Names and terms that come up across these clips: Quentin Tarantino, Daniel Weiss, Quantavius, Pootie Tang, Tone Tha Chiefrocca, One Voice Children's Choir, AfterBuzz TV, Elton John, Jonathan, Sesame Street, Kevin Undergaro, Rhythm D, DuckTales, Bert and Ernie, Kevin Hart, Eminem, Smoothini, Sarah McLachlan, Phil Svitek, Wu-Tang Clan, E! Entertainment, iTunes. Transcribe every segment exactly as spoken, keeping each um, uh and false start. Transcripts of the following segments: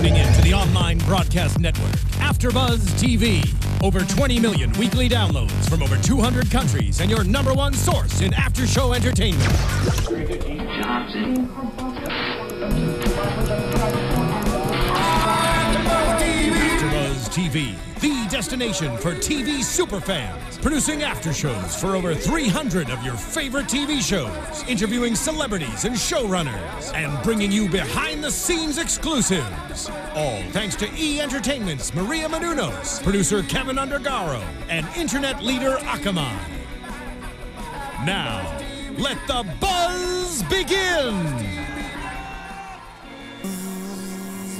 tuning in to the online broadcast network, AfterBuzz T V. Over twenty million weekly downloads from over two hundred countries and your number one source in after-show entertainment. Johnson. AfterBuzz T V, the destination for T V superfans, producing aftershows for over three hundred of your favorite T V shows, interviewing celebrities and showrunners, and bringing you behind-the-scenes exclusives. All thanks to E! Entertainment's Maria Menounos, producer Kevin Undergaro, and internet leader Akamai. Now, let the buzz begin!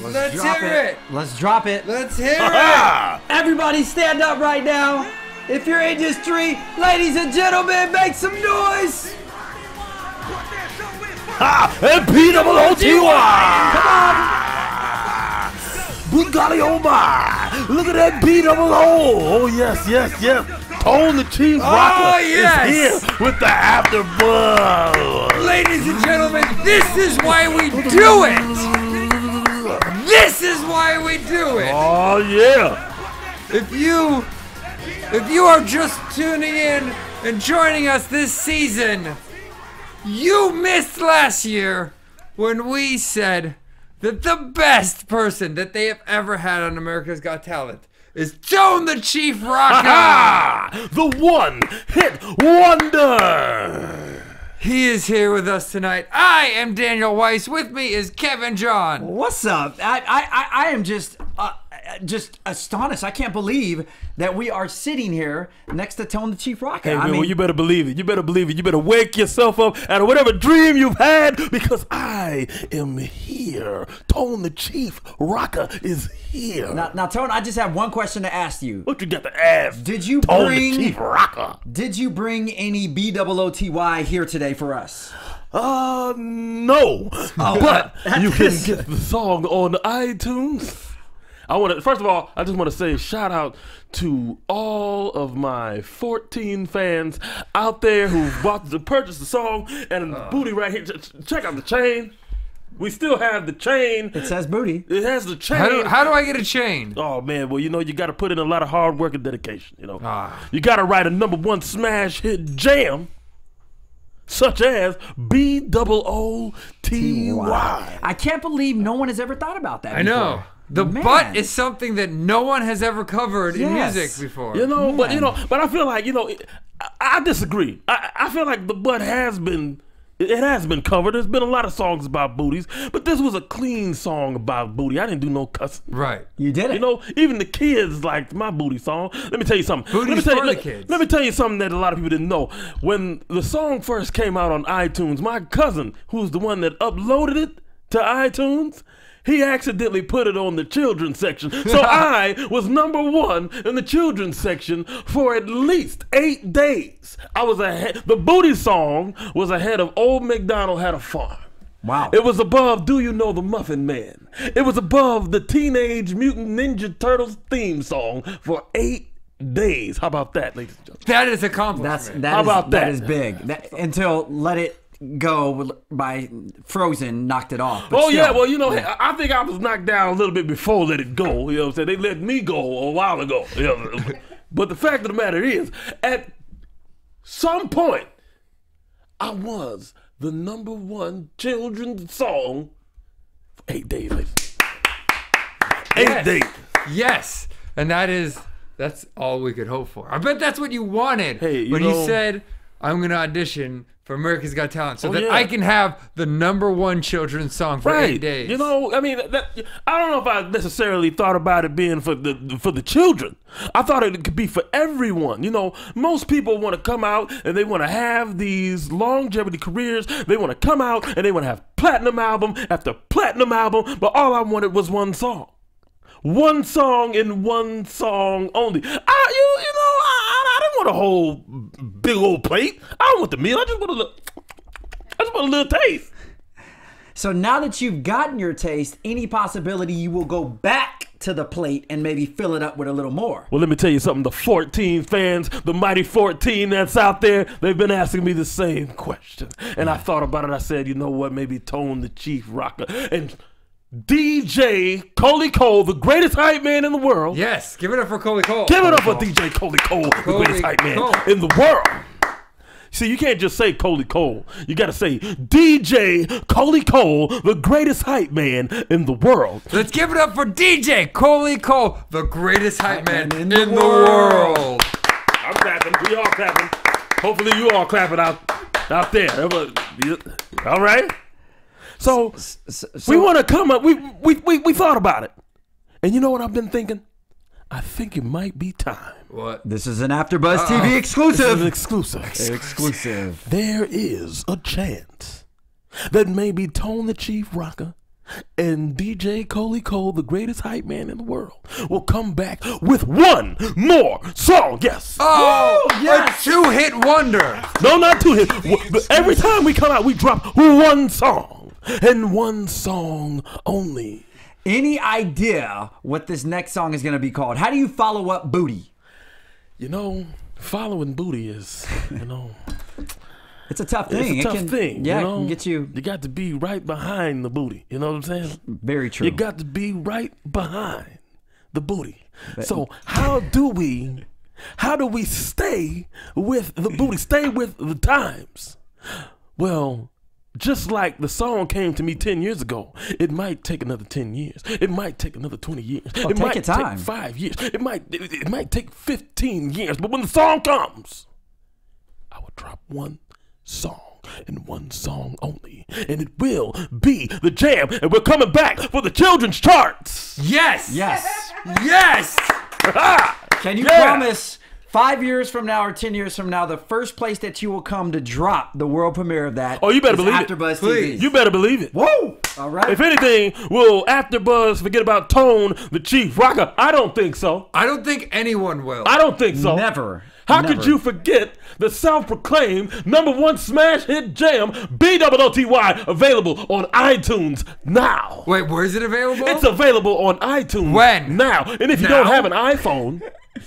Let's, Let's drop hear it. it. Let's drop it. Let's hear it. Everybody stand up right now. If you're in this tree, ladies and gentlemen, make some noise. Ah, M P double O T Y. Come on. Bugatti Omar. Look at that B double O. Oh, yes, yes, yes. Tone Tha Chiefrocca oh, yes. is here with the AfterBuzz. Ladies and gentlemen, this is why we do it. This is why we do it! Oh yeah! If you if you are just tuning in and joining us this season, you missed last year when we said that the best person that they have ever had on America's Got Talent is Tone Tha Chiefrocca! The one hit wonder! He is here with us tonight. I am Daniel Weiss. With me is Kevin John. What's up? I I, I am just uh, just astonished. I can't believe that we are sitting here next to Tone Tha Chiefrocca. Hey, man, I mean, well, you better believe it. You better believe it. You better wake yourself up out of whatever dream you've had, because I am here. Tone Tha Chiefrocca is here. Now, now, Tone, I just have one question to ask you. What you got to ask? Did you Tone bring Tone Tha Chiefrocca? Did you bring any B double O T Y here today for us? Uh, no. Oh, but you can get the song on iTunes. I want to, first of all, I just want to say shout out to all of my fourteen fans out there who bought to purchase the song and uh, the booty right here. Check out the chain. We still have the chain. It says booty. It has the chain. How do, how do I get a chain? Oh, man. Well, you know, you got to put in a lot of hard work and dedication. You know, ah. you got to write a number one smash hit jam, such as B double O T Y. I can't believe no one has ever thought about that I before. know. The Man. butt is something that no one has ever covered yes. in music before. You know, Man. but you know, but I feel like, you know, I, I disagree. I, I feel like the butt has been, it has been covered. There's been a lot of songs about booties, but this was a clean song about booty. I didn't do no cussing. Right. You did it. You know, even the kids liked my booty song. Let me tell you something. Booties let me tell for you, the let, kids. Let me tell you something that a lot of people didn't know. When the song first came out on iTunes, my cousin, who's the one that uploaded it to iTunes, he accidentally put it on the children's section. So I was number one in the children's section for at least eight days. I was ahead. The booty song was ahead of Old MacDonald Had a Farm. Wow. It was above Do You Know the Muffin Man. It was above the Teenage Mutant Ninja Turtles theme song for eight days. How about that, ladies and gentlemen? That is a compliment. That's, that How is, about that? That is big. That, until Let It Go by Frozen knocked it off. Oh, still, yeah, well, you know, yeah. I think I was knocked down a little bit before Let It Go. You know what I'm saying? They let me go a while ago. You know? But the fact of the matter is, at some point, I was the number one children's song for eight days. Eight yes. days. Yes. And that is, that's all we could hope for. I bet that's what you wanted hey, you when know, you said, I'm going to audition for America's Got Talent, so oh, that yeah. I can have the number one children's song for right. eight days. You know, I mean, that, I don't know if I necessarily thought about it being for the for the children. I thought it could be for everyone. You know, most people want to come out and they want to have these longevity careers. They want to come out and they want to have platinum album after platinum album. But all I wanted was one song, one song and one song only. I, you, you know, I. I don't want a whole big old plate. I don't want the meal. I just want a little, I just want a little taste. So now that you've gotten your taste, any possibility you will go back to the plate and maybe fill it up with a little more? Well, let me tell you something. The fourteen fans, the mighty fourteen that's out there, they've been asking me the same question. And I thought about it. I said, you know what? Maybe Tone Tha Chiefrocca. And D J Coley Cole, the greatest hype man in the world. Yes, give it up for Coley Cole. Give Coley it up Cole. for D J Coley Cole, Coley the greatest hype man Cole. in the world. See, you can't just say Coley Cole. You got to say D J Coley Cole, the greatest hype man in the world. Let's give it up for D J Coley Cole, the greatest hype man in, in the world. world. I'm clapping. We all clapping. Hopefully you all clapping out, out there. All right? So, so, so we want to come up. We, we, we, we thought about it. And you know what I've been thinking? I think it might be time. What? This is an AfterBuzz uh-oh. T V exclusive. This is an exclusive. exclusive. Exclusive. There is a chance that maybe Tone Tha Chiefrocca and D J Coley Cole, the greatest hype man in the world, will come back with one more song. Yes. Oh, Woo! yes. A two-hit wonder. No, not two-hit. Every time we come out, we drop one song, and one song only. Any idea what this next song is going to be called? How do you follow up Booty? You know, following Booty is, you know... it's a tough thing. It's a tough it can, thing. Yeah, you know, it can get you... You got to be right behind the booty. You know what I'm saying? Very true. You got to be right behind the booty. But, so how do we... How do we stay with the booty? Stay with the times? Well... Just like the song came to me ten years ago, it might take another ten years. It might take another twenty years. Oh, it take might time. take five years. It might, it, it might take fifteen years. But when the song comes, I will drop one song and one song only. And it will be the jam. And we're coming back for the children's charts. Yes. Yes. Yes. Can you yeah. promise... Five years from now or ten years from now, the first place that you will come to drop the world premiere of that oh, you better is believe AfterBuzz it. Please. T V. You better believe it. Whoa! All right. If anything, will AfterBuzz forget about Tone Tha Chiefrocca? I don't think so. I don't think anyone will. I don't think so. Never. How Never. could you forget the self-proclaimed number one smash hit jam, B O O T Y, available on iTunes now? Wait, where is it available? It's available on iTunes when? now. And if you now? don't have an iPhone...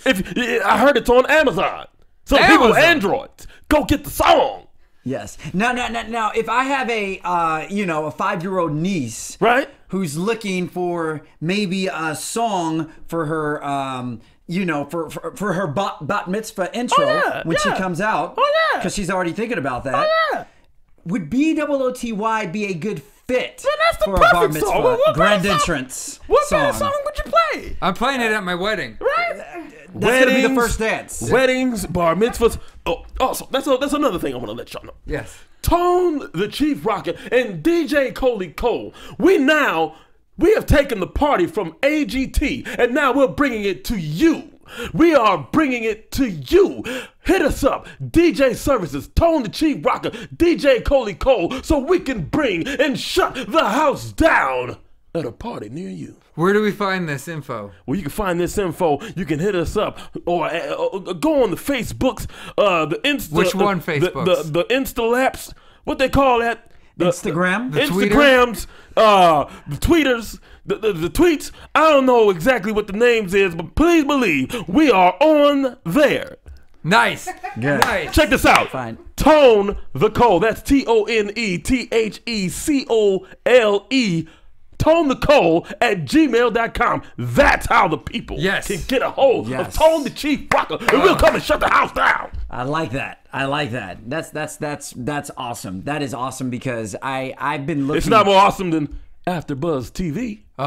If I heard it's on Amazon, so Amazon. people with Androids, go get the song. Yes. Now, now, now, now if I have a uh, you know a five-year-old niece, right, who's looking for maybe a song for her, um, you know, for for, for her bat, bat mitzvah intro oh, yeah, when yeah. she comes out, because oh, yeah. she's already thinking about that. Oh, yeah. Would B O O T Y be a good fit well, that's the for a bar mitzvah song. Well, what grand entrance? What song. kind of song would you play? I'm playing it at my wedding. Right. That's weddings, gonna be the first dance. Weddings, bar mitzvahs. Oh, also, that's a, that's another thing I want to let y'all know. Yes. Tone Tha Chiefrocca and D J Coley Cole. We now we have taken the party from A G T and now we're bringing it to you. We are bringing it to you. Hit us up, D J Services, Tone Tha Chiefrocca, D J Coley Cole, so we can bring and shut the house down at a party near you. Where do we find this info? Well, you can find this info. You can hit us up or, or, or go on the Facebooks, uh, the Insta. Which one the, Facebooks? The, the, the Insta laps. What they call that? The, Instagram. The, the Instagrams. Tweeter. Uh, the tweeters. The, the, the tweets. I don't know exactly what the names is, but please believe we are on there. Nice. Yeah. Nice. Check this out. Fine. Tone Tha Cole. That's T O N E T H E C O L E. Tone Tha Cole at gmail dot com. That's how the people yes. can get a hold yes. of Tone Tha Chiefrocca, and uh, we'll come and shut the house down. I like that. I like that. That's that's that's that's awesome. That is awesome because I I've been looking. It's not more awesome than AfterBuzz T V. Oh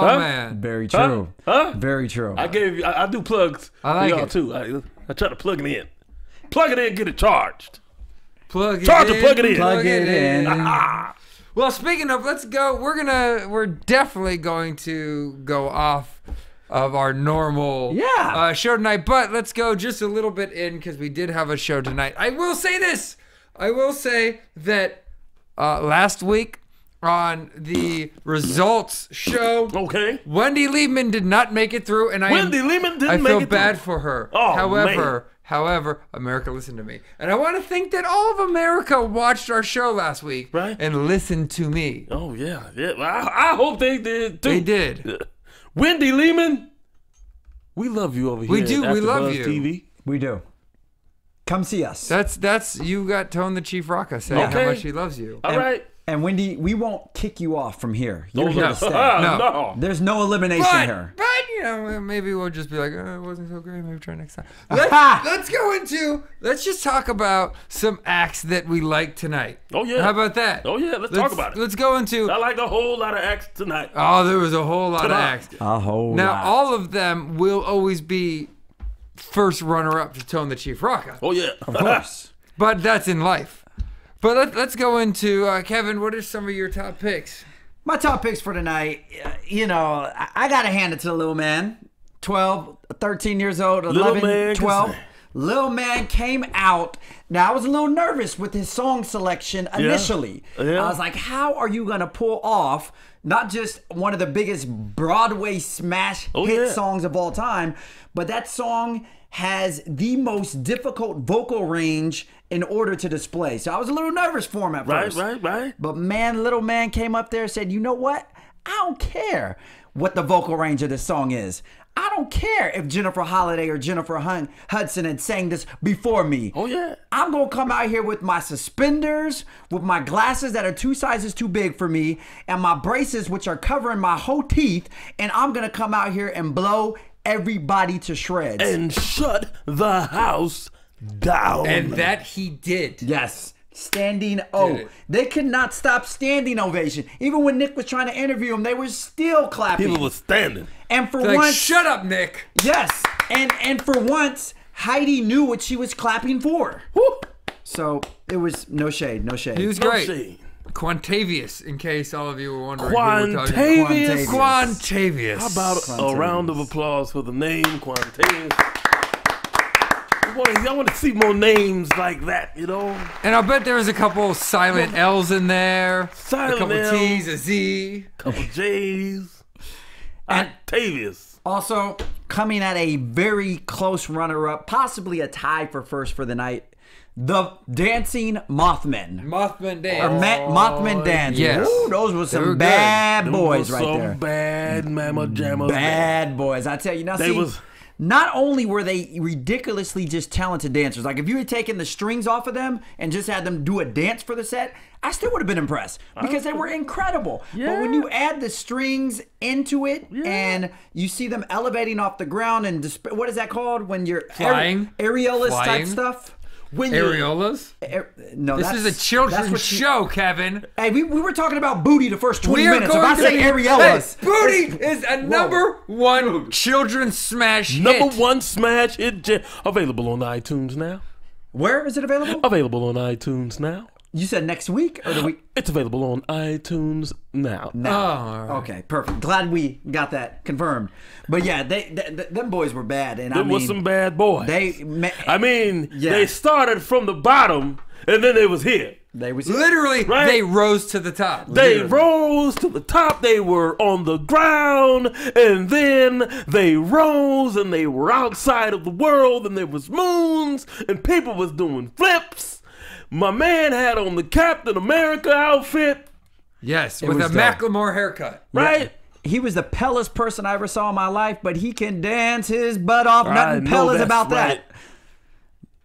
huh? man, very true. Huh? huh? Very true. I gave. I, I do plugs. I like y'all too. I, I try to plug it in. Plug it in. Get it charged. Plug it. Charge it. Plug it in. Plug it in. Ah, ah. Well, speaking of, let's go. We're gonna, we're definitely going to go off of our normal yeah. uh, show tonight, but let's go just a little bit in because we did have a show tonight. I will say this. I will say that uh, last week on the results show, okay, Wendy Liebman did not make it through, and I Wendy am, Liebman didn't I make feel it bad through. for her. Oh, however. Man. However, America listened to me. And I want to think that all of America watched our show last week right? and listened to me. Oh, yeah. yeah. I, I hope they did, too. They did. Wendy Liebman, we love you over we here. We do. We love you. T V. We do. Come see us. That's, that's, you got Tone Tha Chiefrocca saying okay. how much he loves you. All and, right. And Wendy, we won't kick you off from here. You're here to stay. No. No. There's no elimination but, here. But, you know, maybe we'll just be like, oh, it wasn't so great. Maybe we'll try next time. Let's, let's go into, let's just talk about some acts that we like tonight. Oh, yeah. How about that? Oh, yeah. Let's, let's talk about it. Let's go into. I like a whole lot of acts tonight. Oh, there was a whole lot tonight. of acts. A whole now, lot. Now, all of them will always be first runner-up to Tone Tha Chiefrocca. Oh, yeah. Of course. But that's in life. But let, let's go into, uh, Kevin, what are some of your top picks? My top picks for tonight, you know, I, I got to hand it to the little man. twelve, thirteen years old, eleven, twelve. Little man came out. Now, I was a little nervous with his song selection initially. Yeah. Yeah. I was like, how are you going to pull off not just one of the biggest Broadway smash oh, hit yeah. songs of all time, but that song has the most difficult vocal range in order to display. So I was a little nervous for him at first. Right, right, right. But man, little man came up there and said, you know what? I don't care what the vocal range of this song is. I don't care if Jennifer Holliday or Jennifer Hun Hudson had sang this before me. Oh, yeah. I'm going to come out here with my suspenders, with my glasses that are two sizes too big for me, and my braces, which are covering my whole teeth, and I'm going to come out here and blow everybody to shreds. And shut the house down. And that he did. Yes. Standing O. They could not stop standing ovation. Even when Nick was trying to interview him, they were still clapping. People were standing. And for like, once, shut up, Nick. Yes. And and for once, Heidi knew what she was clapping for. Woo. So it was no shade, no shade. He was great. No shade. Quantavius, in case all of you were wondering. Quantavius. Who we're Quantavius. Quantavius. How about Quantavius. A round of applause for the name Quantavius? I want to see more names like that, you know? And I bet there was a couple silent L's in there. Silent a couple L's, T's, a Z. A couple J's. Octavius. Also, coming at a very close runner-up, possibly a tie for first for the night, the Dancing Mothman. Mothman Dance. Or oh, Mothman Dance. Yes. Ooh, those were some were bad good. boys right some there. Some bad mama jamma. Bad man. boys. I tell you, now they see, was... Not only were they ridiculously just talented dancers, like if you had taken the strings off of them and just had them do a dance for the set, I still would have been impressed because they were incredible. Yeah. But when you add the strings into it yeah. and you see them elevating off the ground and disp what is that called when you're flying, areolas flying. type stuff? When areolas? You, air, no, this is a children's you, show, Kevin. Hey, we, we were talking about booty the first twenty minutes. If I say areolas, hey, booty is a number whoa. one children's smash number hit. Number one smash hit. Available on iTunes now. Where is it available? Available on iTunes now. You said next week or the week? It's available on iTunes now. Now. Oh, right. Okay, perfect. Glad we got that confirmed. But yeah, they, they, they them boys were bad, and there I mean, was some bad boys. They, ma I mean, yeah. they started from the bottom, and then they was here. They was here. literally right? they rose to the top. They literally. rose to the top. They were on the ground, and then they rose, and they were outside of the world, and there was moons, and people was doing flips. My man had on the Captain America outfit. Yes, with a Macklemore haircut. Right? He was the pellest person I ever saw in my life, but he can dance his butt off. Nothing pellest about that.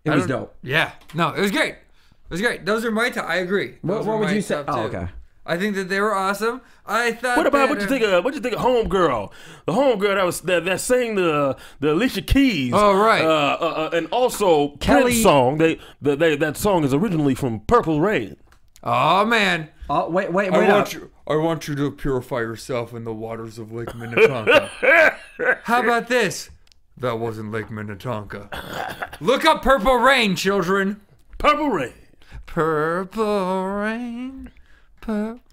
It was dope. Yeah. No, it was great. It was great. Those are my top. I agree. What would you say? Oh, okay. I think that they were awesome. I thought. What about what you think of what you think of Homegirl? The Homegirl that was that, that sang the the Alicia Keys. Oh right. Uh, uh, uh, and also Kelly's song. They, they, they that song is originally from Purple Rain. Oh man. Oh wait wait wait. I want you, I want you to purify yourself in the waters of Lake Minnetonka. How about this? That wasn't Lake Minnetonka. Look up Purple Rain, children. Purple Rain. Purple Rain.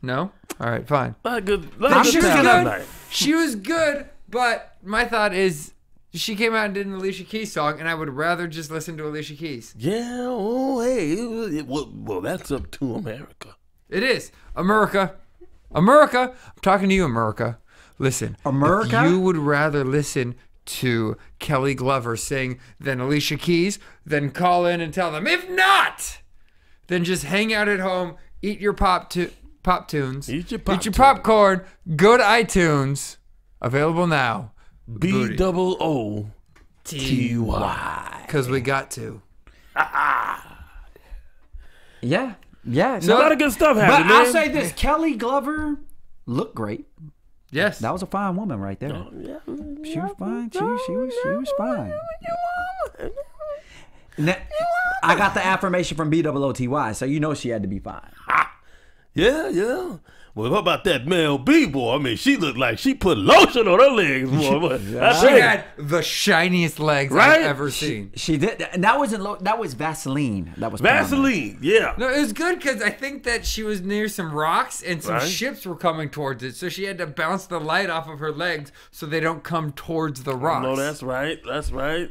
No? All right, fine. Not good. Not she, good was good. she was good, but my thought is she came out and did an Alicia Keys song, and I would rather just listen to Alicia Keys. Yeah, oh, hey. It, it, well, well, that's up to America. It is. America. America. I'm talking to you, America. Listen. America? If you would rather listen to Kelly Glover sing than Alicia Keys, then call in and tell them. If not, then just hang out at home. Eat your pop to pop tunes. Eat your, pop Eat your popcorn. Go to iTunes. Available now. B double O T Y. Because we got to. Ah, ah. Yeah. Yeah. So no, a lot of good stuff happened. But I'll say this. Kelly Glover looked great. Yes. That was a fine woman right there. Oh, yeah. She was fine. She, she, was, she was fine. Now, I got the affirmation from B O O T Y, so you know she had to be fine. Yeah, yeah. Well, what about that Mel B, boy? I mean, she looked like she put lotion on her legs, boy. Yeah. She had the shiniest legs right? I've ever she, seen. She did. And that wasn't lo that was Vaseline. That was Vaseline, prominent. Yeah. No, it was good because I think that she was near some rocks and some right? ships were coming towards it, so she had to bounce the light off of her legs so they don't come towards the rocks. No, that's right. That's right.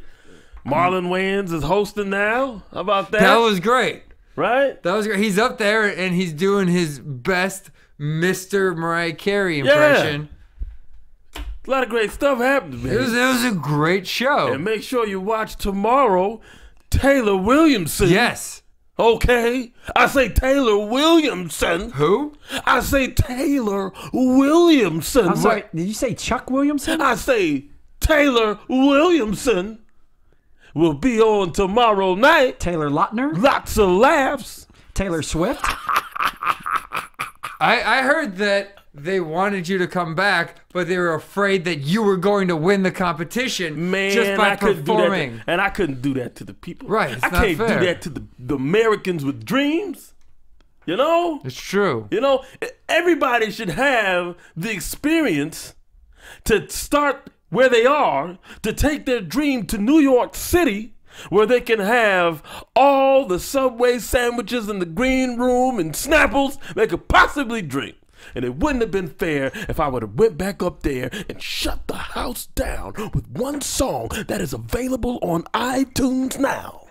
Marlon Wayans is hosting now. How about that? That was great. Right? That was great. He's up there and he's doing his best Mister Mariah Carey impression. Yeah. A lot of great stuff happened, man. It was, it was a great show. And make sure you watch tomorrow Taylor Williamson. Yes. Okay? I say Taylor Williamson. Who? I say Taylor Williamson. I'm sorry, did you say Chuck Williamson? I say Taylor Williamson. Will be on tomorrow night. Taylor Lautner. Lots of laughs. Taylor Swift. I, I heard that they wanted you to come back, but they were afraid that you were going to win the competition Man, just by I performing. To, and I couldn't do that to the people. Right, it's I not can't fair. do that to the, the Americans with dreams. You know? It's true. You know, everybody should have the experience to start where they are, to take their dream to New York City, where they can have all the Subway sandwiches in the green room and Snapples they could possibly drink. And it wouldn't have been fair if I would have went back up there and shut the house down with one song that is available on iTunes now.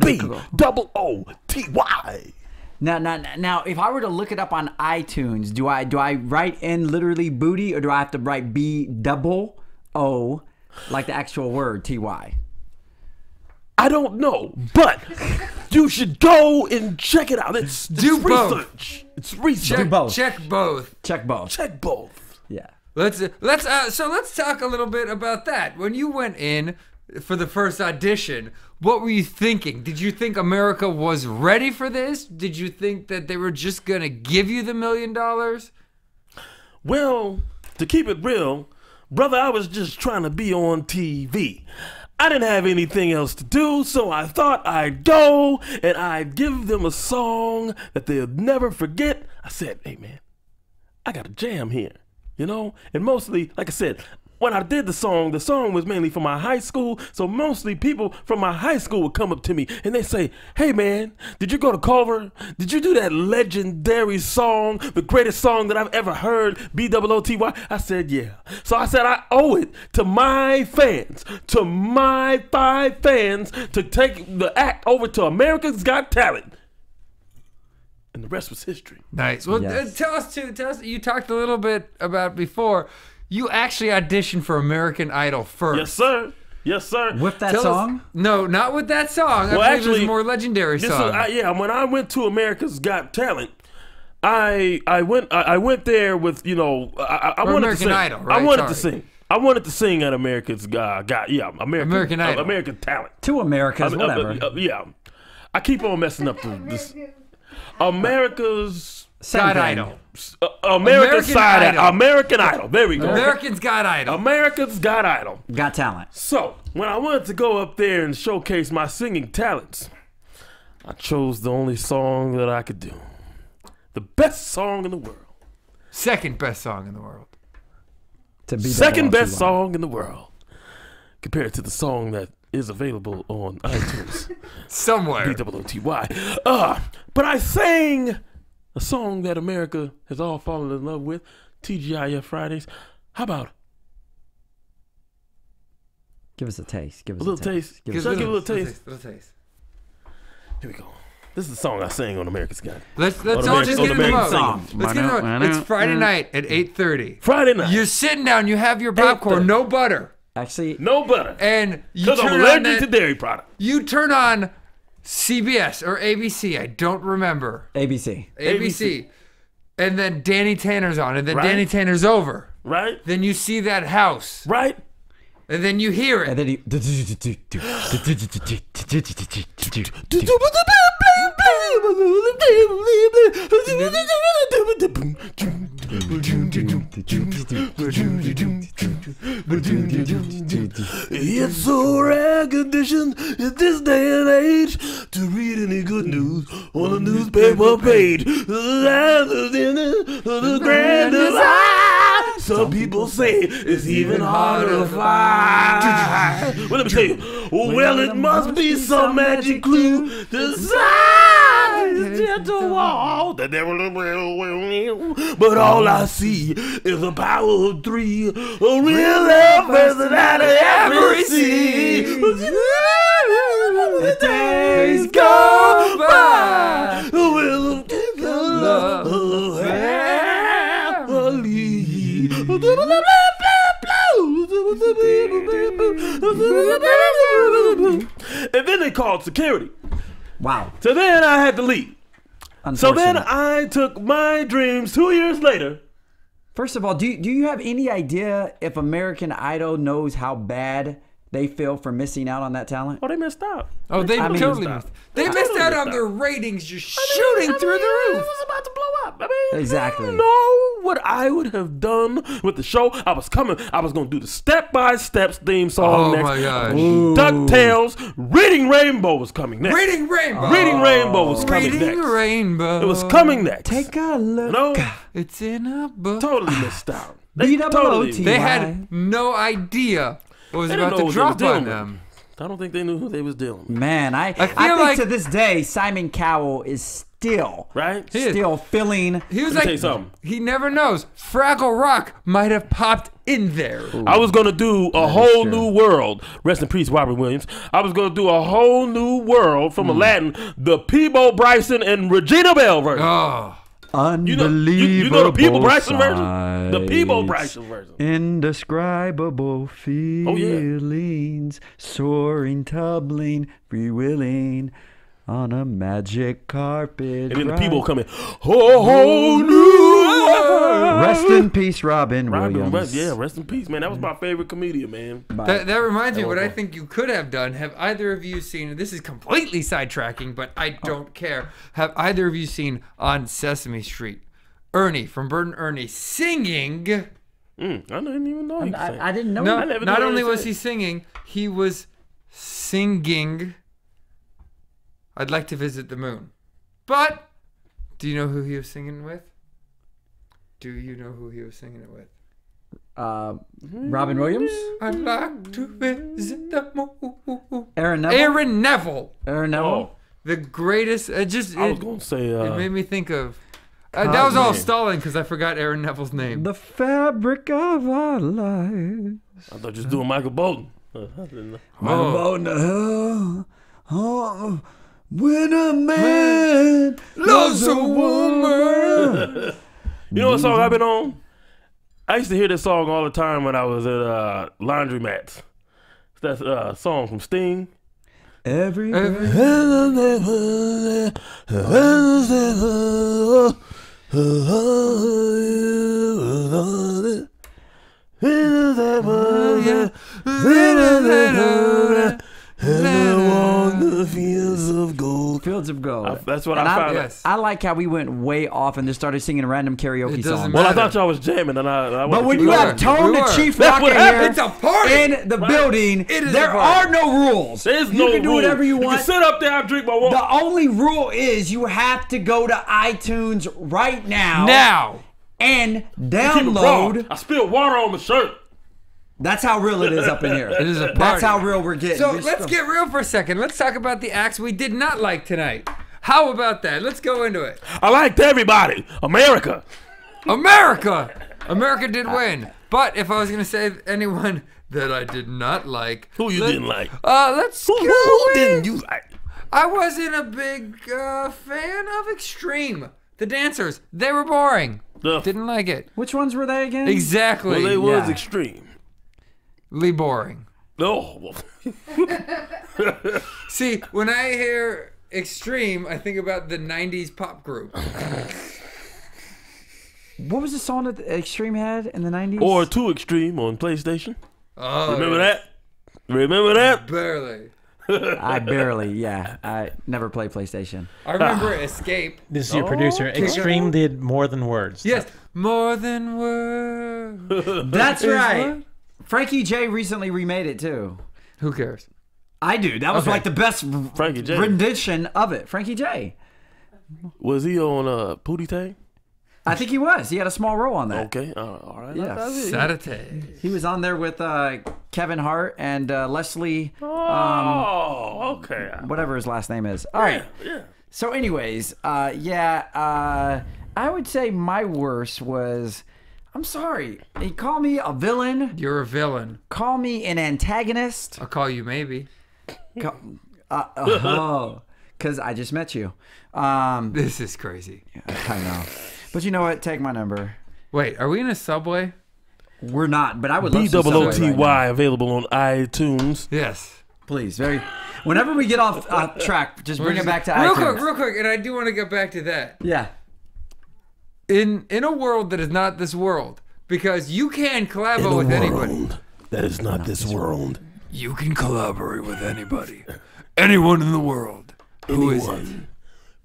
B O O T Y. Now, now, now, if I were to look it up on iTunes, do I do I write in literally booty, or do I have to write B double O, like the actual word T Y? I don't know, but you should go and check it out. It's, it's do research. Both. It's research. Check both. Check both. Check both. Check both. Yeah. Let's let's uh, so let's talk a little bit about that. When you went in for the first audition, what were you thinking? Did you think America was ready for this? Did you think that they were just gonna give you the million dollars? Well, to keep it real, brother, I was just trying to be on T V. I didn't have anything else to do, so I thought I'd go and I'd give them a song that they'll never forget. I said, hey man, I got a jam here, you know? And mostly, like I said, when I did the song, the song was mainly for my high school, so mostly people from my high school would come up to me and they say, hey man, did you go to Culver? Did you do that legendary song, the greatest song that I've ever heard, B O O T Y? I said, yeah. So I said, I owe it to my fans, to my five fans, to take the act over to America's Got Talent. And the rest was history. Nice. Well, yes. uh, tell us too, tell us, you talked a little bit about before, you actually auditioned for American Idol first. Yes, sir. Yes, sir. With that Tell song? Us, no, not with that song. Well, I actually, it was a more legendary song. Is, I, yeah, when I went to America's Got Talent, I I went I, I went there with you know I, I wanted American to sing. Idol, right? I wanted Sorry. to sing. I wanted to sing at America's Got Got yeah American American Idol. Uh, American Talent. Two Americas, I mean, whatever. Uh, uh, yeah, I keep on messing up the, this America's. Side Idol. Uh, American, American Side Idol. Idol. American Idol. There we go. Americans Got Idol. Americans Got Idol. Got Talent. So, when I wanted to go up there and showcase my singing talents, I chose the only song that I could do. The best song in the world. Second best song in the world. To be Second best song in the world. Compared to the song that is available on iTunes. Somewhere. B O O T Y. Uh, but I sang a song that America has all fallen in love with, T G I F Fridays. How about it? Give us a taste. Give us a little taste. Give us a little taste. Here we go. This is the song I sang on America's Got Talent. Let's let's all just get in the mode. Let's get in the mode. It's Friday night at eight thirty. Friday night. You're sitting down. You have your popcorn. No butter. Actually, no butter. And you turn on because I'm allergic to dairy product. You turn on C B S or A B C, I don't remember. A B C. A B C. And then Danny Tanner's on, and then right? Danny Tanner's over. Right? Then you see that house. Right? And then you hear it. And then you... It's so rare condition in this day and age to read any good news on a newspaper page. The grand design. Some people say it's even harder to find. Well, let me tell you. Well, it must be some magic clue to size gentle wall. The devil will. But all I see is a power of three. A real personality ever see. The days go by. Will love valley. And then they called security. Wow. So then I had to leave. So then I took my dreams two years later. First of all, do, do you have any idea if American Idol knows how bad they feel for missing out on that talent? Oh, they missed out. Oh, they I totally mean, missed out. They, they missed out missed on out. their ratings just I mean, shooting I mean, through I mean, the roof. It was about to blow up. I mean, exactly. I didn't know what I would have done with the show. I was coming. I was going to do the step-by-steps theme song oh next. Oh, my gosh. DuckTales. Reading Rainbow was coming next. Reading Rainbow. Reading Rainbow was coming Reading next. Reading Rainbow. It was coming next. Take a look. No. It's in a book. Totally missed out. They totally. They had no idea. It was about to drop on them. I don't think they knew who they was dealing with. Man, I, I, feel I think like, to this day, Simon Cowell is still, right? still feeling. He was like, he never knows. Fraggle Rock might have popped in there. Ooh. I was going to do a that whole new world. Rest in peace, Robin Williams. I was going to do a whole new world from mm. Aladdin, the Peabo Bryson and Regina Bell version. Oh. Unbelievable. You know, you, you know the Peabo Bryson version? The Peabo Bryson version. Indescribable feelings, oh, yeah. soaring, tumbling, free willing on a magic carpet. And then ride. the Peabo come in. Oh, no. Rest in peace, Robin, Robin Williams. Rest, yeah, rest in peace, man. That was my favorite comedian, man. That, that reminds that me what fun. I think you could have done. Have either of you seen, this is completely sidetracking, but I don't oh. care. Have either of you seen on Sesame Street, Ernie from Bert and Ernie singing? Mm, I didn't even know he I, sang. I, I didn't know. No, I not only was he singing, he was singing I'd Like to Visit the Moon. But do you know who he was singing with? Do you know who he was singing it with? Uh, Robin Williams? I'd like to visit the moon. Aaron Neville? Aaron Neville. Aaron Neville. Oh. The greatest. Uh, just, I was going to say. Uh, it made me think of. Uh, that was all stalling because I forgot Aaron Neville's name. The fabric of our lives. I thought you was doing Michael Bolton. Uh, I didn't know. Michael oh. Bolton. Oh. Oh. When a man loves a woman. You know what song I've been on? I used to hear this song all the time when I was at uh, laundromats. That's uh, a song from Sting. Every the fields of gold. Fields of gold. I, that's what and I found. I, yes. I like how we went way off and just started singing random karaoke songs. Well, I thought y'all was jamming, and I. I but when you have Tone Tha Chiefrocca here in the right. building, it is there are no rules. There's no rules. You can do rule. whatever you want. You can sit up there and drink my water. The only rule is you have to go to iTunes right now. Now. And download. I spilled water on my shirt. That's how real it is up in here. It is a party. That's how real we're getting. So let's get real for a second. Let's talk about the acts we did not like tonight. How about that? Let's go into it. I liked everybody. America. America. America did win. But if I was going to say anyone that I did not like. Who you let, didn't like? Uh, let's who, go Who didn't you like? I wasn't a big uh, fan of Extreme. The dancers, they were boring. Ugh. Didn't like it. Which ones were they again? Exactly. Well, they was yeah. Extreme. Lee boring. No. Oh. See, when I hear Extreme, I think about the nineties pop group. What was the song that Extreme had in the nineties? Or Two Extreme on PlayStation. Oh, remember yes. that? Remember that? Barely. I barely, yeah. I never played PlayStation. I remember uh, Escape. This is your oh, producer. Extreme did More Than Words. Yes, More Than Words. That's right. Frankie J recently remade it, too. Who cares? I do. That was okay. like the best Frankie J. rendition of it. Frankie J. Was he on uh, Pootie Tang? I think he was. He had a small role on that. Okay. Uh, all right. Yeah. Saturday. He was on there with uh, Kevin Hart and uh, Leslie. Oh, um, okay. Whatever his last name is. All yeah, right. Yeah. So anyways, uh, yeah, uh, I would say my worst was, I'm sorry. He called me a villain. You're a villain. Call me an antagonist. I'll call you maybe. Call, uh, oh, because I just met you. Um, this is crazy. I know. But you know what? Take my number. Wait, are we in a Subway? We're not, but I would love to Subway. B O O T Y right available on iTunes. Yes. Please. Very. Whenever we get off uh, track, just We're bring just, it back to real iTunes. Real quick, real quick, and I do want to get back to that. Yeah. In in a world that is not this world, because you can collaborate with anybody. That is not, not this, this world. world. You can collaborate with anybody. Anyone in the world. Anyone. Who is it?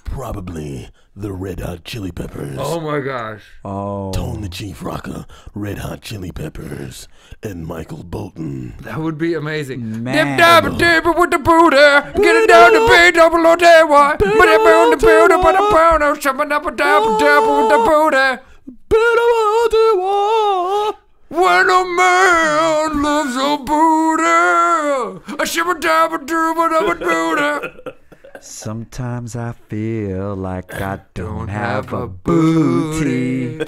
Probably the Red Hot Chili Peppers. Oh my gosh. Oh. Tone Tha Chiefrocca, Red Hot Chili Peppers, and Michael Bolton. That would be amazing. Man. Dip down the table with the Buddha. Get it down to pay double or day one. Put it on the builder, but a brown or something up a double double with the Buddha. When a man loves a Buddha, a shiver double double double Buddha. Sometimes I feel like I don't have a booty.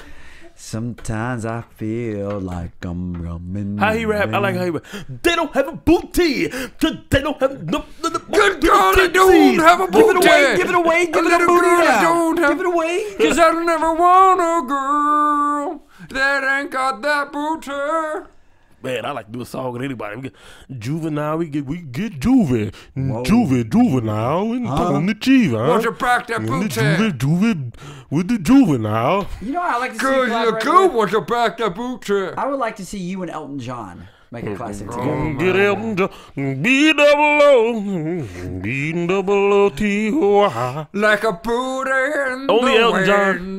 Sometimes I feel like I'm rumming. How he rap? I like how he rap. They don't have a booty. They don't have no. no, no Good God, they don't have a booty. Give it away. Give it away. Give it away. Give it away. Because I don't ever want a girl that ain't got that booty. Man, I like to do a song with anybody. We get Juvenile, we get we get Juve, Juve, Juvenile, and huh? Tone Tha Chiefrocca. What's your back that booty? Juve, Juve, with the Juvenile. You know, I like to see you collaborate. What's your back that booty? I would like to see you and Elton John make a classic together. Oh, get Elton John, B double O, B double O T O I. Like a booty in only the Elton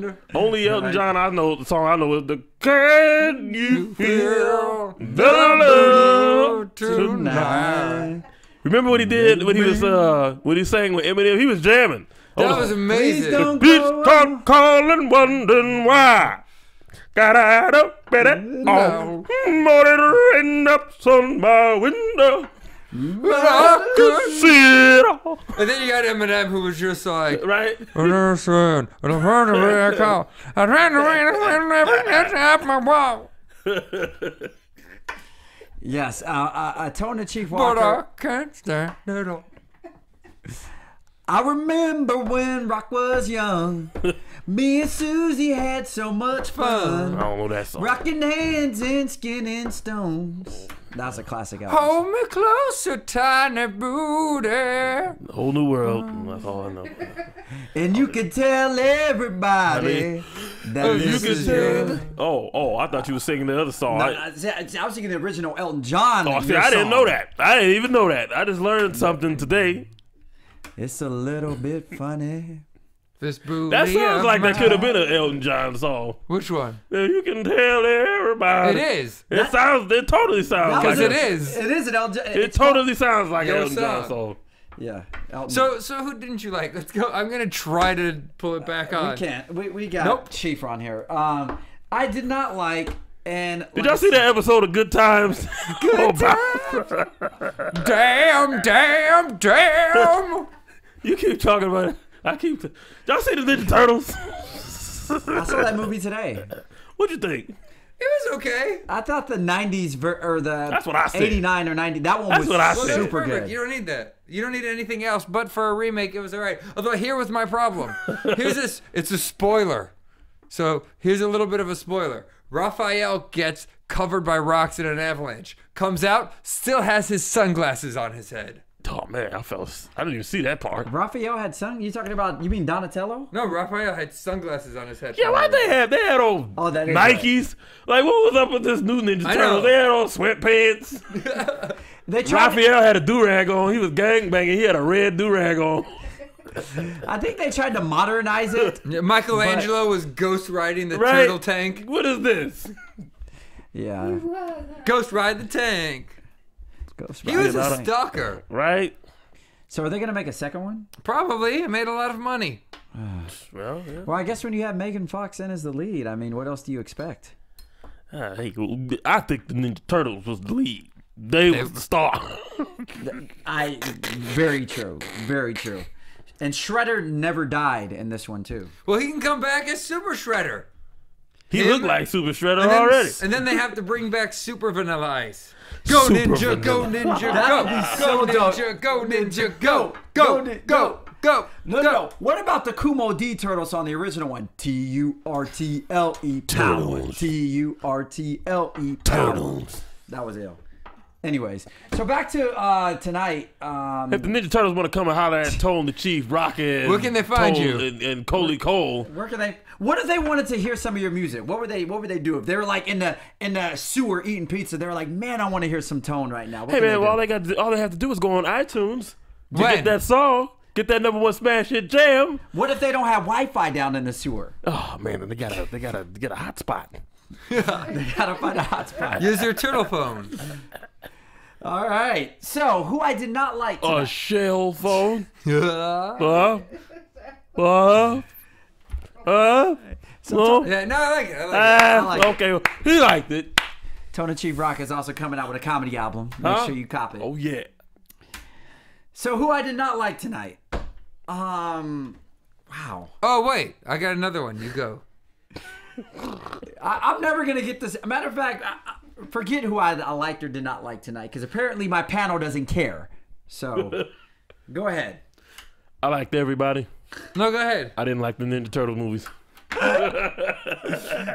wind. John, only Elton John. I know the song. I know is the. Can you feel the love tonight? Remember what he did when he was uh when he sang with Eminem? He was jamming. That oh, was amazing. Bitch, start calling, wondering why. Got out of bed at all. More rain ups on my window. But I could see it all. And then you got Eminem, who was just like, right? Listen, I ran the rain out. I ran the rain out my wall. Yes, uh, uh, uh, Tone Tha Chiefrocca. But I can't stand it all. I remember when rock was young. Me and Susie had so much fun. I don't know that song. Rocking hands and skinning stones. That's a classic album. Hold me closer, tiny booty. Whole new world. Mm. That's all I know. And you can tell everybody that you this is tell. Oh, oh! I thought you were singing the other song. No, I, I was singing the original Elton John. Oh, see, I didn't know that. I didn't even know that. I just learned something today. It's a little bit funny. This booty. That sounds like that could have been an Elton John song. Which one? You can tell everybody. It is. It that, sounds. It totally sounds. Because like it a, is. It is an Elton. It, it totally sounds like an Elton John song. Yeah. Elton. So, so who didn't you like? Let's go. I'm gonna try to pull it back on. We can't. We we got nope. Chief on here. Um, I did not like. And did y'all see that episode of Good Times? Good Times. Damn! Damn! Damn! You keep talking about it. I keep. Y'all see the Ninja Turtles? I saw that movie today. What'd you think? It was okay. I thought the nineties or the that's what I said. eighty-nine or ninety. That one that's was what I said. Super good. You don't need that. You don't need anything else. But for a remake, it was all right. Although here was my problem. Here's this. It's a spoiler. So here's a little bit of a spoiler. Raphael gets covered by rocks in an avalanche. Comes out, still has his sunglasses on his head. Oh man, I fell. I didn't even see that part. Raphael had sun. You talking about? You mean Donatello? No, Raphael had sunglasses on his head. Yeah, why they had? They had old oh, that Nikes. Right. Like, what was up with this new Ninja Turtles? They had old sweatpants. they Raphael to... had a do rag on. He was gangbanging. He had a red do rag on. I think they tried to modernize it. Yeah, Michelangelo but... was ghost riding the right? turtle tank. What is this? Yeah. Ghost ride the tank. He was a stalker, right? So are they going to make a second one? Probably. It made a lot of money. well, yeah. well, I guess when you have Megan Fox in as the lead, I mean, what else do you expect? Uh, hey, I think the Ninja Turtles was the lead. They, they was the star. I very true, very true. And Shredder never died in this one too. Well, he can come back as Super Shredder. He Him. looked like Super Shredder and then, already. And then they have to bring back Super Vanilla Ice. Go Super ninja, vanilla. go ninja, that go. Go, so ninja go ninja, go, go, go, go, go. No, no, no. What about the Kumo D Turtles on the original one? T U R T L E Power. T U R T L E Turtles. That was ill. Anyways, so back to uh, tonight. Um, if the Ninja Turtles want to come and holler at Tone Tha Chiefrocca, where can they find Tone you? And, and Coley Cole. Where can they? What if they wanted to hear some of your music? What would they? What would they do if they were like in the in the sewer eating pizza? They were like, man, I want to hear some Tone right now. What hey man, well, all they got, to do, all they have to do is go on iTunes to get that song. Get that number one smash hit jam. What if they don't have Wi-Fi down in the sewer? Oh man, they gotta they gotta get a hotspot. They gotta find a hotspot. Use your turtle phone. All right. So, who I did not like tonight. A shell phone. uh, uh, uh, so yeah, no, I like it. I like uh, it. I like okay, it. He liked it. Tone Tha Chiefrocca is also coming out with a comedy album. Make huh? sure you cop it. Oh yeah. So, who I did not like tonight. Um, wow. Oh wait, I got another one. You go. I, I'm never gonna get this. Matter of fact. I, I, Forget who I, I liked or did not like tonight, because apparently my panel doesn't care. So, go ahead. I liked everybody. No, go ahead. I didn't like the Ninja Turtle movies. Hey,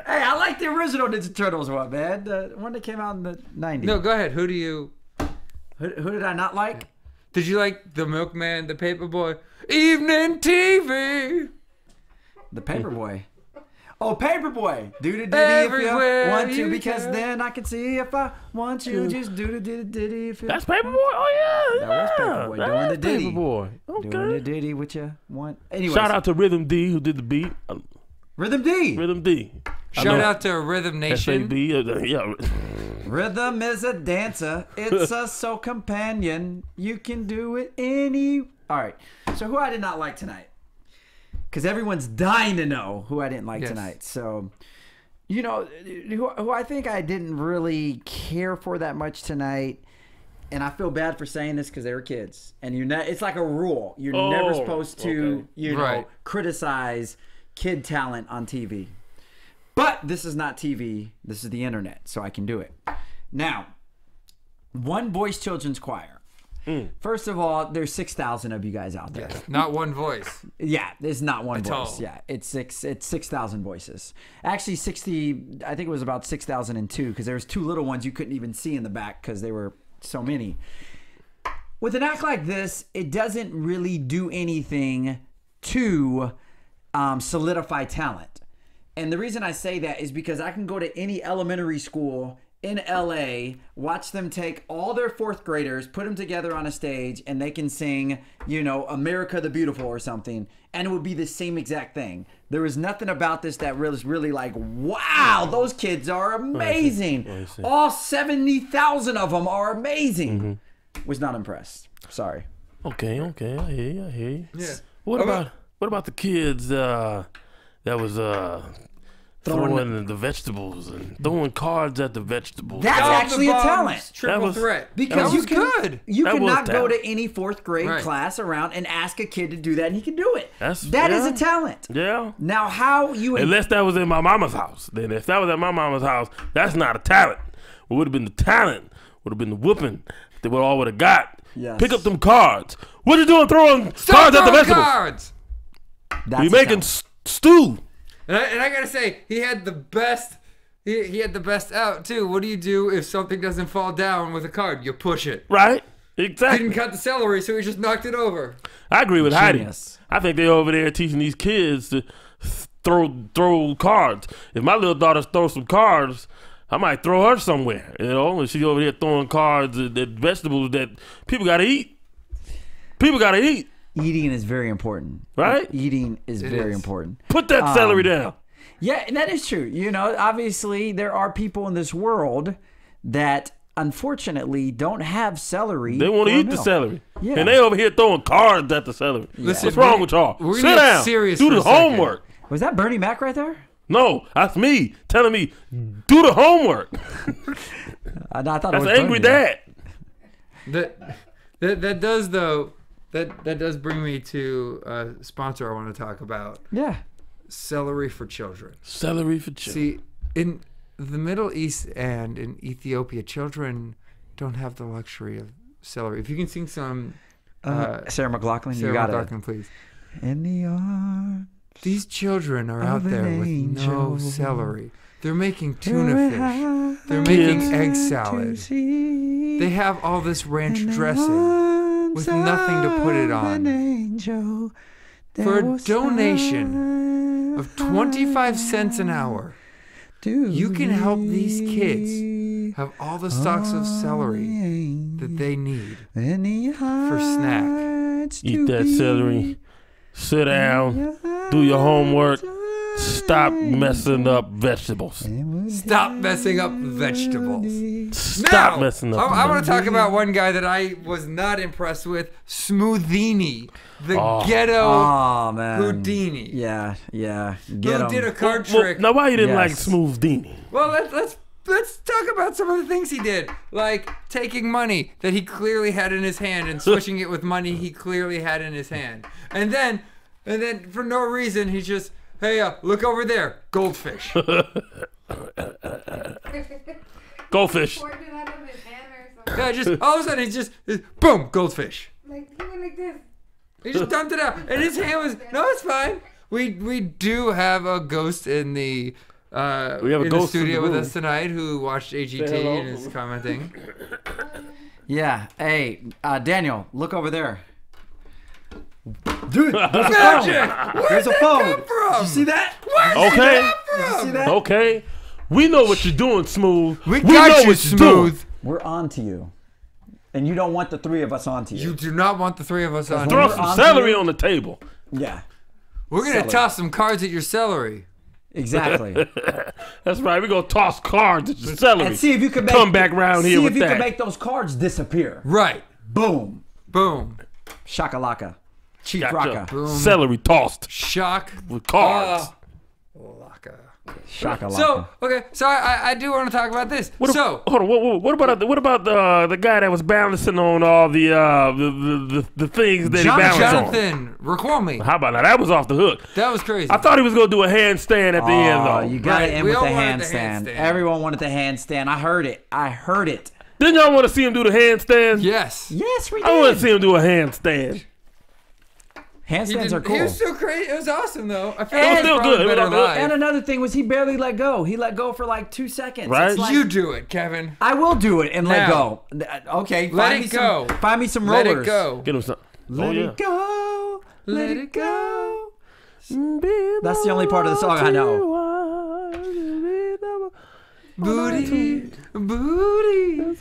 I like the original Ninja Turtles one, man. The one that came out in the nineties. No, go ahead. Who do you... Who, who did I not like? Did you like the Milkman, the Paperboy? Evening T V! The Paperboy. Oh, Paperboy. Do the diddy if you want to, because can. then I can see if I want you. Just do the diddy diddy if you That's Paperboy? Oh, yeah. That yeah. was Paperboy. Doing the diddy. Paperboy. Okay. Doing the diddy with you want. Anyways. Shout out to Rhythm D, who did the beat. Rhythm D. Rhythm D. Shout out to Rhythm Nation. S A B, yeah. Rhythm is a dancer. It's a soul companion. You can do it any... All right. So who I did not like tonight. Because everyone's dying to know who I didn't like yes. tonight. So, you know, who, who I think I didn't really care for that much tonight. And I feel bad for saying this because they were kids. And you're not, it's like a rule. You're oh, never supposed to, okay. you know, right. criticize kid talent on T V. But this is not T V. This is the internet. So I can do it. Now, One Voice Children's Choir. Mm. First of all, there's six thousand of you guys out there. Yeah, not one voice. Yeah, it's not one At voice. All. Yeah, it's six. It's six thousand voices. Actually, sixty. I think it was about six thousand and two because there was two little ones you couldn't even see in the back because there were so many. With an act like this, it doesn't really do anything to um, solidify talent. And the reason I say that is because I can go to any elementary school in L A, watch them take all their fourth graders, put them together on a stage, and they can sing, you know, America the Beautiful or something, and it would be the same exact thing. There was nothing about this that was really like, wow, those kids are amazing. I see. I see. All seventy thousand of them are amazing. Mm-hmm. Was not impressed. Sorry. Okay, okay, I hear you, I hear you. Yeah. What, about, what about the kids uh, that was... Uh, Throwing, throwing the, the vegetables and throwing cards at the vegetables. That's Down actually a talent. Triple that was, threat. Because that was you can, good. You that cannot go to any fourth grade right. class around and ask a kid to do that and he can do it. That's, that yeah. is a talent. Yeah. Now how you... Unless that was in my mama's house. Then if that was at my mama's house, that's not a talent. What would have been the talent would have been the whooping that we all would have got. Yes. Pick up them cards. What are you doing throwing Stop cards throwing at the vegetables? Cards. That's You're making st stew. And I, and I gotta say, he had the best. He, he had the best out too. What do you do if something doesn't fall down with a card? You push it. Right. Exactly. Didn't cut the salary, so he just knocked it over. I agree with Genius. Heidi. I think they're over there teaching these kids to throw throw cards. If my little daughter throws some cards, I might throw her somewhere. You know, and she's over there throwing cards at, at vegetables that people got to eat. People got to eat. Eating is very important. Right? Eating is it very is. important. Put that um, celery down. Yeah, and that is true. You know, obviously there are people in this world that unfortunately don't have celery. They want to eat milk. the celery. Yeah. And they over here throwing cards at the celery. Yeah. Listen, What's wrong with y'all? Sit down. Serious do the homework. Second. Was that Bernie Mac right there? No, that's me telling me, do the homework. I, I thought that's it was an angry dad. That, that, that does, though. That that does bring me to a sponsor I want to talk about. Yeah. Celery for children. Celery for children. See, in the Middle East and in Ethiopia, children don't have the luxury of celery. If you can sing some... Uh, uh, Sarah McLachlan, Sarah you got McLachlan, it. please. In the arms These children are out there with angel. no celery. They're making tuna fish. They're making egg salad. They have all this ranch dressing with nothing to put it on. Angel, for a donation of twenty-five cents an hour, you can help these kids have all the stalks of celery that they need for snack. Eat that celery. Sit down. Do your homework. Stop messing up vegetables. Stop messing up vegetables. Stop now, messing up. I, I want to talk about one guy that I was not impressed with, Smoothini, the oh. ghetto oh, man. Houdini. Yeah, yeah. Get Who him. did a card well, trick. Well, now, why you didn't yes. like Smoothini? Well, let's, let's let's talk about some of the things he did, like taking money that he clearly had in his hand and switching it with money he clearly had in his hand, and then and then for no reason he just. Hey, uh, look over there. Goldfish. Goldfish. He poured it out of his hand or something. Yeah, just, all of a sudden, he just, boom, goldfish. Like, he went like this. He just dumped it out. And his hand was, no, it's fine. We we do have a ghost in the, uh, we have a in ghost the studio in the with us tonight who watched A G T and is commenting. Yeah. Hey, uh, Daniel, look over there. Dude, there's a Magic. phone. Where's a phone? Come from? You see that? Where's okay. That come from? You see that? Okay. We know what you're doing, Smooth. We, we got know you, what Smooth. Doing. We're on to you. And you don't want the three of us on to you. You do not want the three of us on to you. Throw some celery on the table. Yeah. We're going to toss some cards at your celery. Exactly. That's right. We're going to toss cards at your celery. And see if you can make, Come back around here with that. See if you that. can make those cards disappear. Right. Boom. Boom. Shakalaka. Chiefrocca. Celery tossed. Shock. With cards. Uh, laka. Shakalaka. So, okay. So, I, I do want to talk about this. What so. A, hold on. What, what about, what about the, uh, the guy that was balancing on all the uh, the, the, the things that John, he balanced Jonathan, on? Jonathan, recall me. How about that? That was off the hook. That was crazy. I thought he was going to do a handstand at the oh, end, though. You got to right. end we with the handstand. Hand Everyone wanted the handstand. I heard it. I heard it. Didn't y'all want to see him do the handstand? Yes. Yes, we did. I want to see him do a handstand. Handstands are cool. He was so crazy. It was awesome, though. I feel like it was still good. And another thing was he barely let go. He let go for like two seconds. Right? It's like, you do it, Kevin. I will do it and now. let go. Okay. Let it go. Some, find me some rollers. Let it go. Get him some. Let oh, yeah. it go. Let it go. That's the only part of the song I know. Booty, booty. You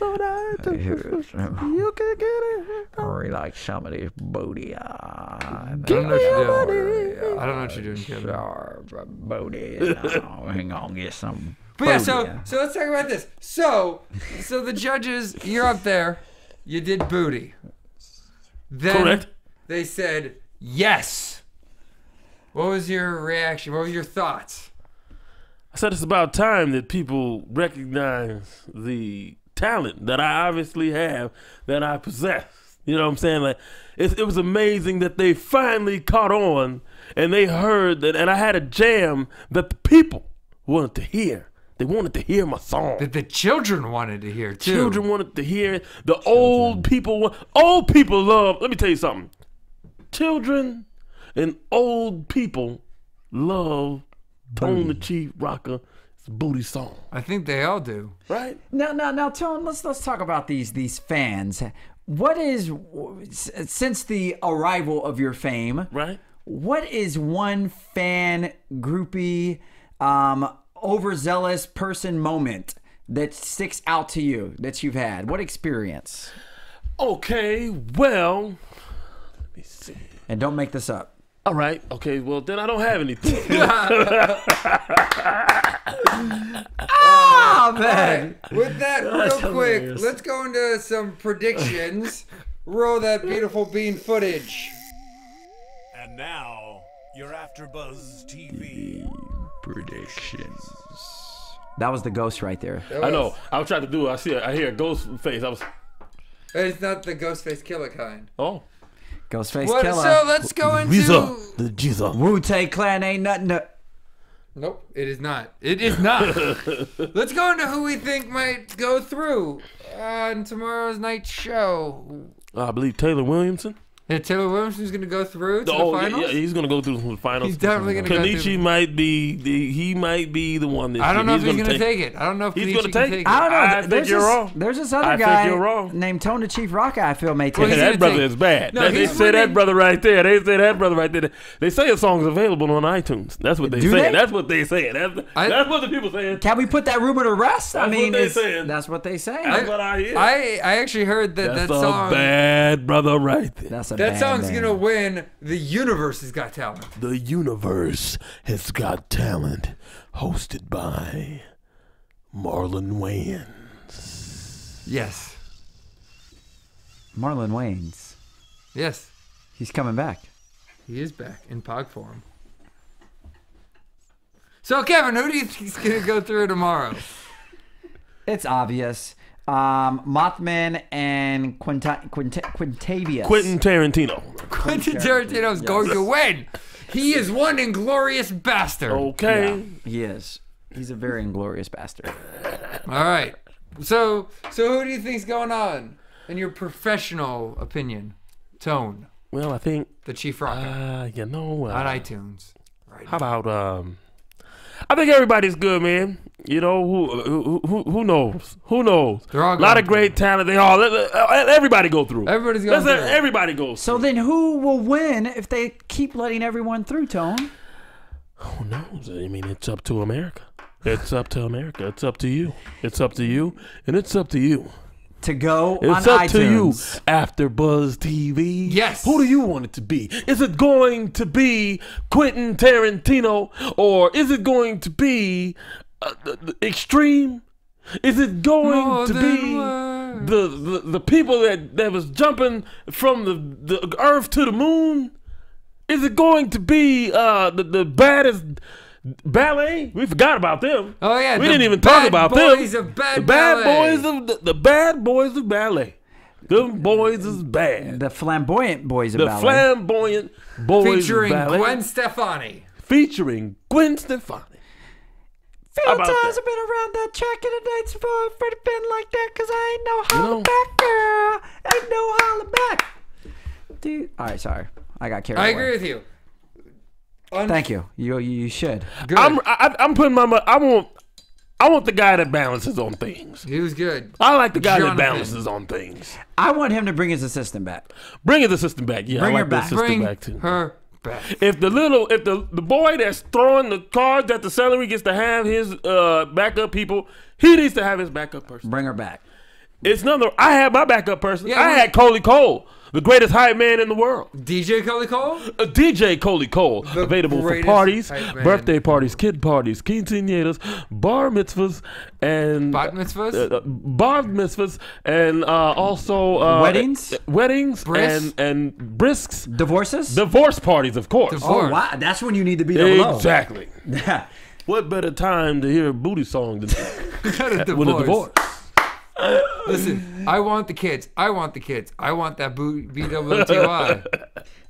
can get it. I really like some of this booty. I don't know what you're doing. I don't know what you're doing, Kevin. Booty. Hang on, get some. But yeah, so so let's talk about this. So so the judges, you're up there. You did booty. Then Correct. They said yes. What was your reaction? What were your thoughts? I said it's about time that people recognize the talent that I obviously have, that I possess. You know what I'm saying? Like, it, it was amazing that they finally caught on and they heard that, and I had a jam that the people wanted to hear. They wanted to hear my song. That the children wanted to hear, too. Children wanted to hear it. The children. old people, old people love, let me tell you something. Children and old people love Tone Tha Chiefrocca, it's a booty song. I think they all do, right? Now, now, now, Tone. Let's let's talk about these these fans. what is, since the arrival of your fame, right? What is one fan groupie, um, overzealous person moment that sticks out to you that you've had? What experience? Okay, well, let me see. And don't make this up. All right. Okay. Well, then I don't have anything. Oh, man. Right. With that, real quick, let's go into some predictions. Roll that beautiful bean footage. And now, your AfterBuzz T V predictions. That was the ghost right there. Was... I know. I was trying to do it. I see. I hear a ghost face. I was. It's not the ghost face killer kind. Oh. Ghostface what, Killer. So let's go into Weezer, the Jeezer. Wu-Tang Clan ain't nothing to... Nope, it is not. It is not. Let's go into who we think might go through on tomorrow's night show. I believe Taylor Williamson. Yeah, Taylor Williamson's going to go through to oh, the finals? Yeah, yeah, he's going to go through the finals. He's definitely going to go through. Kenichi might be the, he might be the one that I don't know if he's going to take it. I don't know if he's going to take it. I don't know. I think you're wrong. There's this other guy named Tone Tha Chiefrocca I feel may take it. That brother is bad. They say that brother right there. They say that brother right there. They say a song's available on iTunes. That's what they say. That's what they say. That's what the people saying. Can we put that rumor to rest? I mean, that's what they say. That's what I hear. I actually heard that that song. That's a bad brother right there. That's a That song's going to win The Universe Has Got Talent. The Universe Has Got Talent, hosted by Marlon Wayans. Yes. Marlon Wayans. Yes. He's coming back. He is back in pog form. So, Kevin, who do you think is going to go through tomorrow? It's obvious. Um, Mothman and Quinta Quinta Quintavius. Quentin Tarantino. Quentin Tarantino is yes. going to win. He is one inglorious bastard. Okay. Yeah, he is. He's a very inglorious bastard. All right. So, so who do you think's going on in your professional opinion? Tone. Well, I think the Chiefrocca. Uh, you know, uh, on iTunes. Right how now. about um? I think everybody's good, man. You know, who who who knows? Who knows? They're all a lot of great talent. They all everybody go through. Everybody's going through. Everybody goes. So then, who will win if they keep letting everyone through? Tone. Who knows? I mean, it's up to America. It's up to America. It's up to you. It's up to you, and it's up to you. To go on iTunes. It's up to you, AfterBuzz T V. Yes. Who do you want it to be? Is it going to be Quentin Tarantino, or is it going to be uh, the, the extreme? Is it going More to be the, the the people that that was jumping from the the earth to the moon? Is it going to be uh, the the baddest? Ballet, we forgot about them. Oh yeah, we didn't even talk about them. The bad boys of the, the bad boys of ballet. Them boys is bad. The flamboyant boys of ballet. The flamboyant boys featuring Gwen Stefani. Featuring Gwen Stefani. Few times I've been around that track in the nights before, afraid of been like that, cause I ain't no holler back, girl. Ain't no holler back, dude. All right, sorry, I got carried away. I agree with you. Un Thank you. You you should. Good. I'm I, I'm putting my I want I want the guy that balances on things. He was good. I like the guy Jonathan. that balances on things. I want him to bring his assistant back. Bring his assistant back. Yeah, bring I like her the back. Assistant bring back too. Her back. If the little if the the boy that's throwing the cards at the celery gets to have his uh backup people, he needs to have his backup person. Bring her back. It's another. I had my backup person. Yeah, I had Coley Cole. The greatest hype man in the world. D J Coley Cole? Uh, D J Coley Cole. The available for parties, birthday parties, kid parties, quinceañeras, bar mitzvahs, and... Bat mitzvahs? Uh, uh, bar mitzvahs, and uh, also... Uh, weddings? Uh, weddings. Bris? And, and brisks. Divorces? Divorce parties, of course. Divorce. Oh, wow. That's when you need to be double Exactly. What better time to hear a booty song than that? With a divorce. Listen, I want the kids. I want the kids. I want that B W T Y.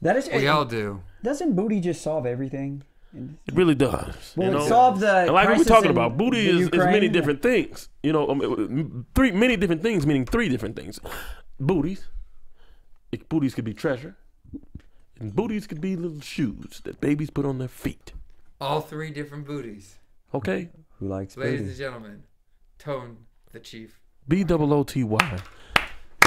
That is, we all do. Doesn't booty just solve everything? It really does. Well, you it know? solved the. And like we were talking about, booty is, is many different things. You know, um, three many different things meaning three different things. Booties, it, booties could be treasure, and booties could be little shoes that babies put on their feet. All three different booties. Okay. Who likes? Ladies booty? and gentlemen, Tone Tha Chief. B O O T Y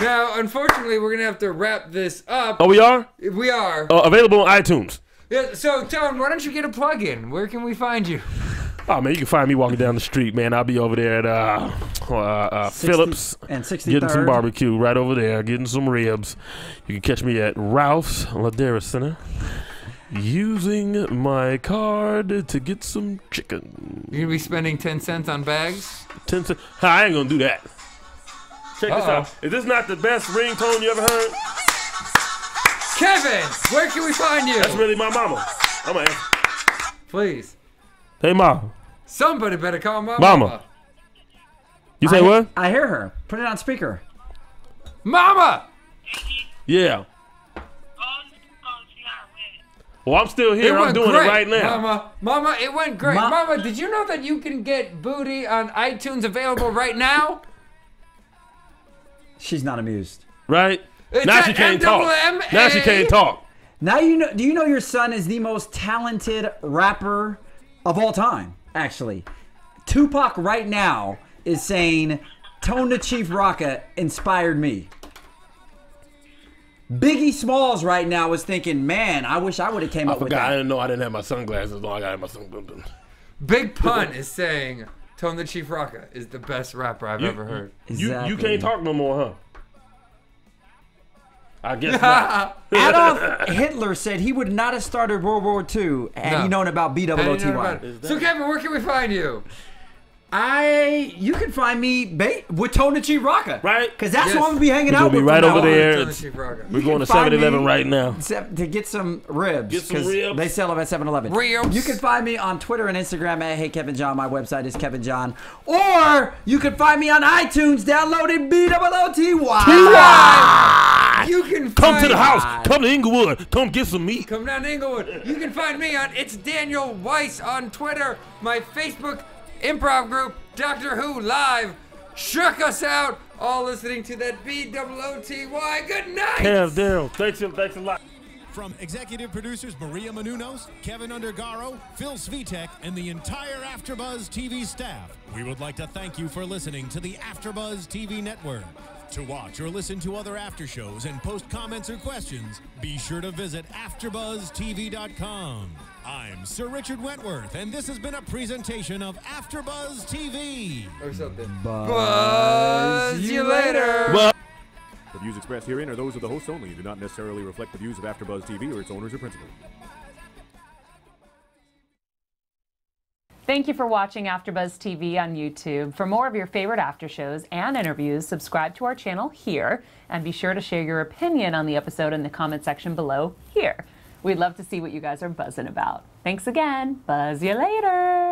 Now, unfortunately, we're going to have to wrap this up. Oh, we are? We are. Uh, available on iTunes. Yeah, so, Tone, why don't you get a plug in? Where can we find you? Oh, man, you can find me walking down the street, man. I'll be over there at uh, uh, uh, Phillips and sixty-third. Getting some barbecue right over there, getting some ribs. You can catch me at Ralph's Ladera Center. Using my card to get some chicken. You're going to be spending ten cents on bags? ten cents? I ain't going to do that. Check uh -oh. this out. Is this not the best ringtone you ever heard? Kevin, where can we find you? That's really my mama. I'm gonna answer. Please. Hey, mama. Somebody better call my mama. Mama. You say I, what? I hear her. Put it on speaker. Mama! Yeah. Well, I'm still here. I'm doing great. It right now. Mama, Mama, it went great. Ma Mama, did you know that you can get Booty on iTunes available right now? She's not amused. Right? It's now she can't M W M A. Talk. Now she can't talk. Now you know. Do you know your son is the most talented rapper of all time, actually? Tupac right now is saying, Tone Tha Chiefrocca inspired me. Biggie Smalls right now was thinking, man, I wish I would have came I up forgot. with that. I didn't know I didn't have my sunglasses on. I got my sunglasses. Big Pun is saying, Tone Tha Chiefrocca is the best rapper I've you, ever heard. Exactly. You, you can't talk no more, huh? I guess not. Adolf Hitler said he would not have started World War Two had no. he known about B O O T Y. So, Kevin, where can we find you? I, you can find me ba with Tone Tha Chiefrocca, right? Because that's yes. who I'm gonna be hanging out with. We're gonna be right over there. We're going to seven eleven right now to get some ribs. Get some ribs. They sell them at seven eleven. Ribs. You can find me on Twitter and Instagram at Hey Kevin John. My website is Kevin John, or you can find me on iTunes downloading B O O T Y. You can find come to the house. Come to Inglewood. Come get some meat. Come down to Inglewood. You can find me on It's Daniel Weiss on Twitter. My Facebook improv group, Doctor Who Live, shook us out, all listening to that B O O T Y. Good night! Yeah, Daryl, thanks, thanks a lot. From executive producers Maria Menounos, Kevin Undergaro, Phil Svitek, and the entire AfterBuzz T V staff, we would like to thank you for listening to the AfterBuzz T V network. To watch or listen to other after shows and post comments or questions, be sure to visit after buzz T V dot com. I'm Sir Richard Wentworth, and this has been a presentation of AfterBuzz T V. Or something. Buzz, Buzz you later. Buzz. The views expressed herein are those of the hosts only and do not necessarily reflect the views of AfterBuzz T V or its owners or principals. Thank you for watching AfterBuzz T V on YouTube. For more of your favorite after shows and interviews, subscribe to our channel here, and be sure to share your opinion on the episode in the comment section below here. We'd love to see what you guys are buzzing about. Thanks again. Buzz you later.